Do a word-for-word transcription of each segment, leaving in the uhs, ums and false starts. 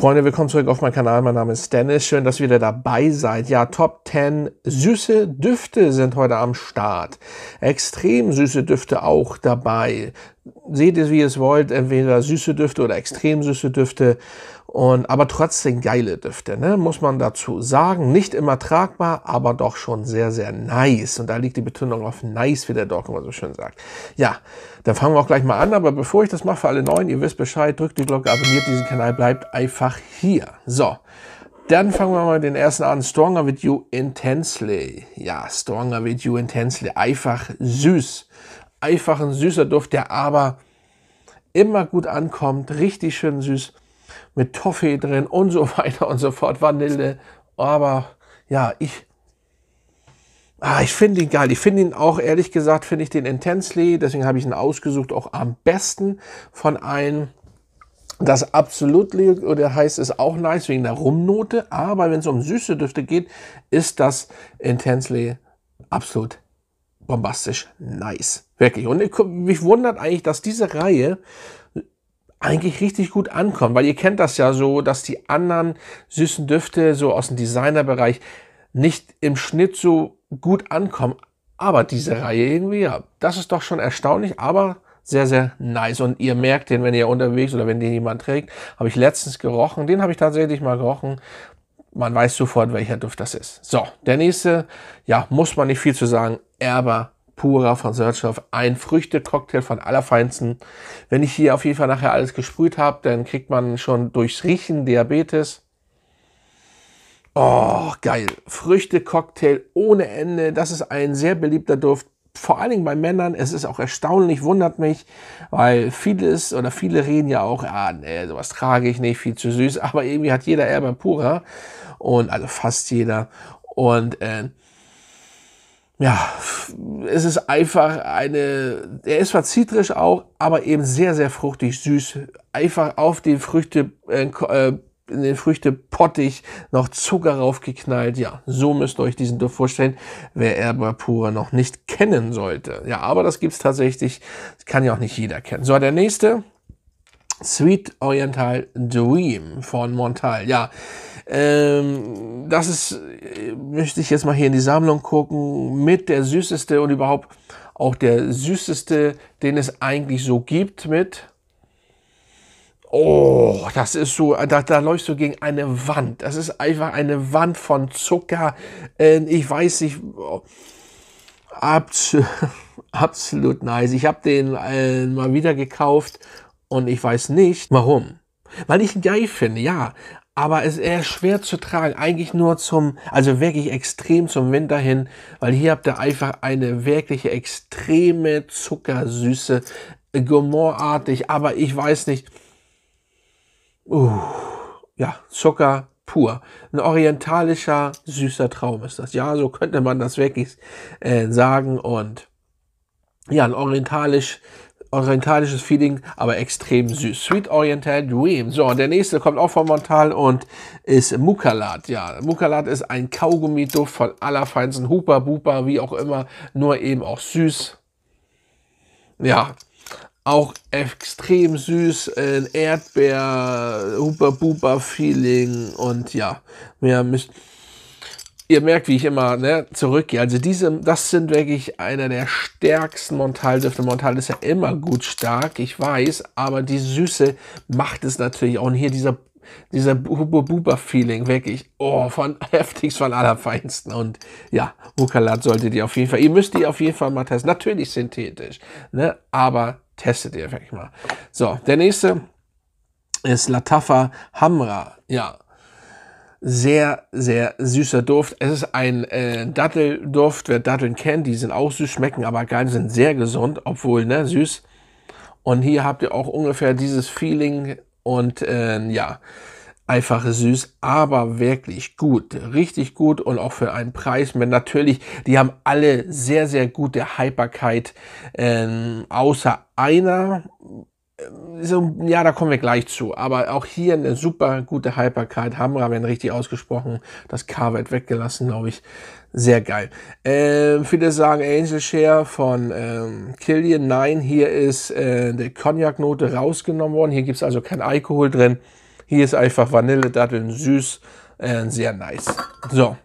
Freunde, willkommen zurück auf meinem Kanal. Mein Name ist Dennis. Schön, dass ihr wieder dabei seid. Ja, Top zehn süße Düfte sind heute am Start. Extrem süße Düfte auch dabei. Seht ihr, wie ihr es wollt, entweder süße Düfte oder extrem süße Düfte. Und, aber trotzdem geile Düfte, ne? Muss man dazu sagen. Nicht immer tragbar, aber doch schon sehr, sehr nice. Und da liegt die Betonung auf nice, wie der Doc immer so schön sagt. Ja, dann fangen wir auch gleich mal an. Aber bevor ich das mache, für alle Neuen, ihr wisst Bescheid, drückt die Glocke, abonniert diesen Kanal, bleibt einfach hier. So, dann fangen wir mal mit den ersten an. Stronger with you intensely. Ja, Stronger with you intensely. Einfach süß. Einfach ein süßer Duft, der aber immer gut ankommt. Richtig schön süß. Mit Toffee drin und so weiter und so fort, Vanille, aber ja, ich, ah, ich finde ihn geil, ich finde ihn auch, ehrlich gesagt, finde ich den intensely, deswegen habe ich ihn ausgesucht, auch am besten von allen. Das Absolutely, oder heißt es auch nice, wegen der Rumnote, aber wenn es um süße Düfte geht, ist das intensely absolut bombastisch nice, wirklich. Und ich, mich wundert eigentlich, dass diese Reihe eigentlich richtig gut ankommen, weil ihr kennt das ja so, dass die anderen süßen Düfte so aus dem Designerbereich nicht im Schnitt so gut ankommen, aber diese Reihe irgendwie, ja, das ist doch schon erstaunlich, aber sehr, sehr nice. Und ihr merkt den, wenn ihr unterwegs oder wenn den jemand trägt, habe ich letztens gerochen, den habe ich tatsächlich mal gerochen, man weiß sofort, welcher Duft das ist. So, der nächste, ja, muss man nicht viel zu sagen, Erba Pura von Xerjoff, ein Früchte-Cocktail von allerfeinsten. Wenn ich hier auf jeden Fall nachher alles gesprüht habe, dann kriegt man schon durchs Riechen Diabetes. Oh, geil. Früchte-Cocktail ohne Ende. Das ist ein sehr beliebter Duft, vor allen Dingen bei Männern. Es ist auch erstaunlich, wundert mich, weil vieles oder viele reden ja auch, ah, nee, sowas trage ich nicht, viel zu süß. Aber irgendwie hat jeder Erba Pura und also fast jeder. Und äh, ja, es ist einfach eine, er ist zwar zitrisch auch, aber eben sehr, sehr fruchtig, süß. Einfach auf den Früchte, äh, in den Früchtepottich noch Zucker raufgeknallt. Ja, so müsst ihr euch diesen Duft vorstellen, wer Erba Pura noch nicht kennen sollte. Ja, aber das gibt's tatsächlich, das kann ja auch nicht jeder kennen. So, der nächste, Sweet Oriental Dream von Montale. Ja, ähm, das ist, möchte ich jetzt mal hier in die Sammlung gucken, mit der süßeste und überhaupt auch der süßeste, den es eigentlich so gibt mit, oh, das ist so, da, da läufst du gegen eine Wand. Das ist einfach eine Wand von Zucker. Äh, ich weiß nicht, oh. Abs- absolut nice. Ich habe den äh, mal wieder gekauft. Und ich weiß nicht, warum. Weil ich ihn geil finde, ja. Aber es ist eher schwer zu tragen. Eigentlich nur zum, also wirklich extrem zum Winter hin. Weil hier habt ihr einfach eine wirkliche extreme Zuckersüße. Gourmandartig, aber ich weiß nicht. Uh, ja, Zucker pur. Ein orientalischer, süßer Traum ist das. Ja, so könnte man das wirklich äh, sagen. Und ja, ein orientalisch... orientalisches Feeling, aber extrem süß. Sweet Oriental Dream. So, und der nächste kommt auch von Montale und ist Mukalat. Ja, Mukalat ist ein Kaugummi-Duft von allerfeinsten, Hupa Bupa, wie auch immer, nur eben auch süß. Ja, auch extrem süß, ein Erdbeer, Hupa Bupa Feeling und ja, mehr müsst... Ihr merkt, wie ich immer, ne, zurückgehe. Also diese, das sind wirklich einer der stärksten Montale-Düfte. Montale ist ja immer gut stark, ich weiß, aber die Süße macht es natürlich auch. Und hier dieser, dieser Buba-Feeling, wirklich, oh, von heftigst, von allerfeinsten. Und ja, Mukalat solltet ihr auf jeden Fall, ihr müsst die auf jeden Fall mal testen. Natürlich synthetisch, ne, aber testet ihr wirklich mal. So, der nächste ist Lattafa Hamra, ja. Sehr, sehr süßer Duft. Es ist ein äh, Dattelduft. Wer Datteln kennt, die sind auch süß, schmecken aber geil, sind sehr gesund, obwohl, ne, süß. Und hier habt ihr auch ungefähr dieses Feeling und äh, ja, einfach süß, aber wirklich gut. Richtig gut und auch für einen Preis. Mit natürlich, die haben alle sehr, sehr gute Haltbarkeit, äh, außer einer. So, ja, da kommen wir gleich zu, aber auch hier eine super gute Haltbarkeit. Hamra, wenn richtig ausgesprochen, das K wird weggelassen, glaube ich. Sehr geil. Ähm, viele sagen Angel Share von ähm, Killian. Nein, hier ist äh, die Cognac-Note rausgenommen worden. Hier gibt es also kein Alkohol drin. Hier ist einfach Vanilledatteln, süß, äh, sehr nice. So.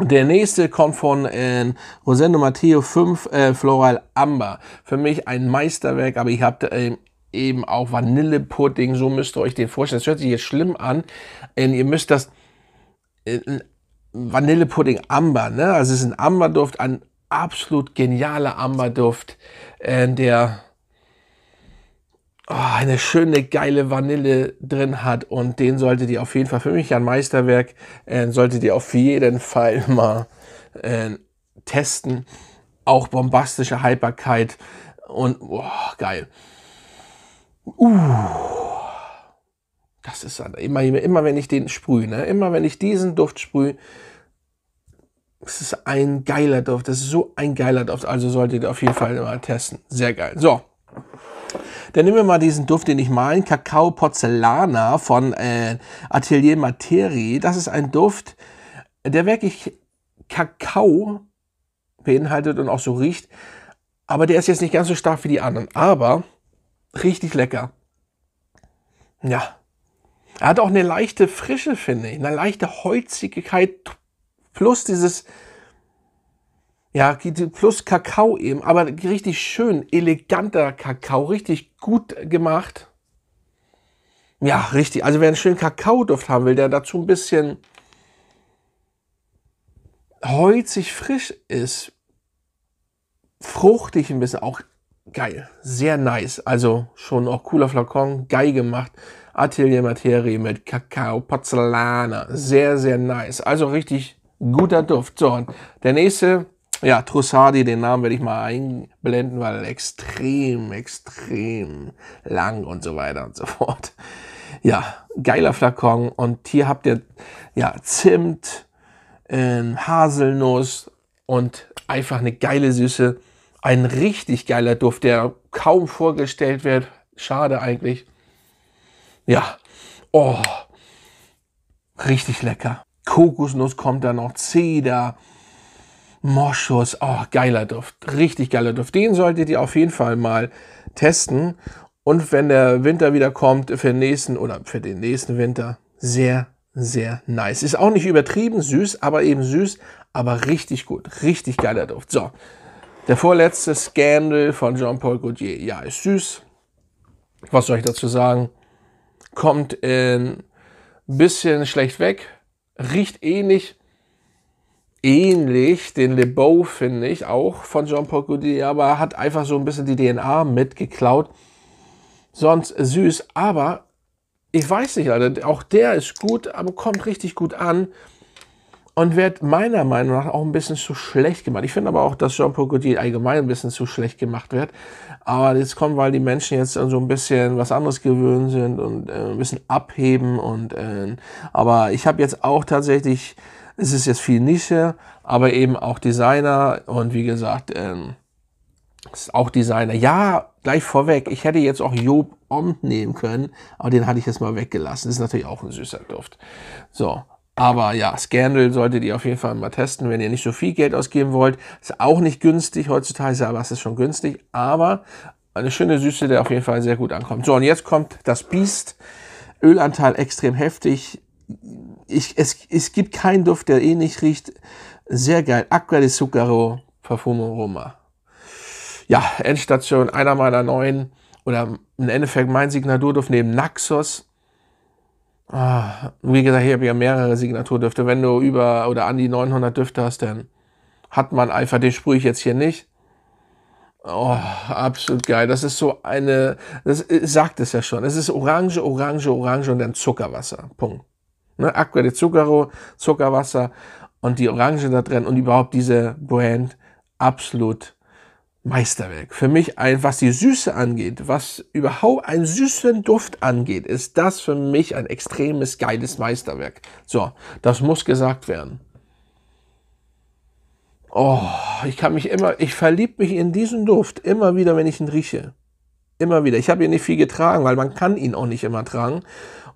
Der nächste kommt von äh, Rosendo Matteo fünf äh, Floral Amber. Für mich ein Meisterwerk, aber ich habe äh, eben auch Vanillepudding. So müsst ihr euch den vorstellen. Das hört sich jetzt schlimm an. Äh, ihr müsst das äh, Vanillepudding Amber, ne? Also es ist ein Amberduft, ein absolut genialer Amberduft, äh, der oh, eine schöne, geile Vanille drin hat, und den solltet ihr auf jeden Fall, für mich ein Meisterwerk, äh, solltet ihr auf jeden Fall mal äh, testen. Auch bombastische Haltbarkeit und oh, geil. Uh. Das ist immer, immer wenn ich den sprühe, ne? Immer wenn ich diesen Duft sprühe, es ist ein geiler Duft, das ist so ein geiler Duft, also solltet ihr auf jeden Fall mal testen. Sehr geil. So, dann nehmen wir mal diesen Duft, den ich malen, Kakao Porzellana von äh, Atelier Materi. Das ist ein Duft, der wirklich Kakao beinhaltet und auch so riecht, aber der ist jetzt nicht ganz so stark wie die anderen, aber richtig lecker. Ja, er hat auch eine leichte Frische, finde ich, eine leichte Holzigkeit plus dieses, ja, plus Kakao eben, aber richtig schön, eleganter Kakao, richtig gut gemacht. Ja, richtig, also wer einen schönen Kakaoduft haben will, der dazu ein bisschen holzig frisch ist, fruchtig ein bisschen, auch geil, sehr nice, also schon auch cooler Flakon, geil gemacht. Atelier Materi mit Kakao Porzellana. Sehr, sehr nice. Also richtig guter Duft. So, und der nächste, ja, Trussardi, den Namen werde ich mal einblenden, weil extrem, extrem lang und so weiter und so fort. Ja, geiler Flakon. Und hier habt ihr, ja, Zimt, äh, Haselnuss und einfach eine geile Süße. Ein richtig geiler Duft, der kaum vorgestellt wird. Schade eigentlich. Ja, oh, richtig lecker. Kokosnuss kommt da noch, Zeder, Moschus, oh, geiler Duft, richtig geiler Duft. Den solltet ihr auf jeden Fall mal testen. Und wenn der Winter wieder kommt, für den nächsten oder für den nächsten Winter, sehr, sehr nice. Ist auch nicht übertrieben süß, aber eben süß, aber richtig gut, richtig geiler Duft. So, der vorletzte Scandal von Jean-Paul Gaultier, ja, ist süß. Was soll ich dazu sagen? Kommt ein bisschen schlecht weg, riecht ähnlich, ähnlich den Le Beau, finde ich, auch von Jean-Paul Gaultier, aber hat einfach so ein bisschen die D N A mitgeklaut. Sonst süß, aber ich weiß nicht, Alter, auch der ist gut, aber kommt richtig gut an und wird meiner Meinung nach auch ein bisschen zu schlecht gemacht. Ich finde aber auch, dass Jean-Paul Gaultier allgemein ein bisschen zu schlecht gemacht wird. Aber jetzt kommt, weil die Menschen jetzt so ein bisschen was anderes gewöhnt sind und äh, ein bisschen abheben. Und äh, aber ich habe jetzt auch tatsächlich, es ist jetzt viel Nische, aber eben auch Designer. Und wie gesagt, äh, ist auch Designer. Ja, gleich vorweg, ich hätte jetzt auch Joop Homme nehmen können, aber den hatte ich jetzt mal weggelassen. Das ist natürlich auch ein süßer Duft. So. Aber ja, Scandal solltet ihr auf jeden Fall mal testen, wenn ihr nicht so viel Geld ausgeben wollt. Ist auch nicht günstig heutzutage, aber es ist schon günstig. Aber eine schöne Süße, der auf jeden Fall sehr gut ankommt. So, und jetzt kommt das Biest. Ölanteil extrem heftig. Ich, es, es gibt keinen Duft, der eh nicht riecht. Sehr geil. Acqua e Zucchero, Profumum Roma. Ja, Endstation, einer meiner neuen, oder im Endeffekt mein Signaturduft neben Naxos. Ah, wie gesagt, ich habe ja mehrere Signaturdüfte. Wenn du über oder an die neunhundert Düfte hast, dann hat man einfach, den sprühe ich jetzt hier nicht. Oh, absolut geil. Das ist so eine, das sagt es ja schon. Es ist Orange, Orange, Orange und dann Zuckerwasser. Punkt. Ne? Acqua di Zucchero, Zuckerwasser und die Orange da drin und überhaupt diese Brand, absolut Meisterwerk. Für mich ein, was die Süße angeht, was überhaupt einen süßen Duft angeht, ist das für mich ein extremes, geiles Meisterwerk. So, das muss gesagt werden. Oh, ich kann mich immer, ich verliebe mich in diesen Duft, immer wieder, wenn ich ihn rieche. Immer wieder. Ich habe ihn nicht viel getragen, weil man kann ihn auch nicht immer tragen.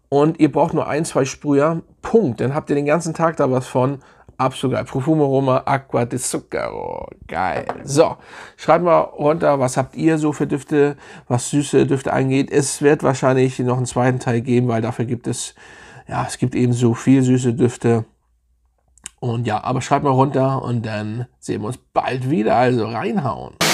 Und ihr braucht nur ein, zwei Sprüher, Punkt. Dann habt ihr den ganzen Tag da was von. Absolut geil. Profumum Roma, Acqua e Zucchero. Geil. So, schreibt mal runter, was habt ihr so für Düfte, was süße Düfte angeht. Es wird wahrscheinlich noch einen zweiten Teil geben, weil dafür gibt es, ja, es gibt eben so viel süße Düfte. Und ja, aber schreibt mal runter und dann sehen wir uns bald wieder. Also reinhauen.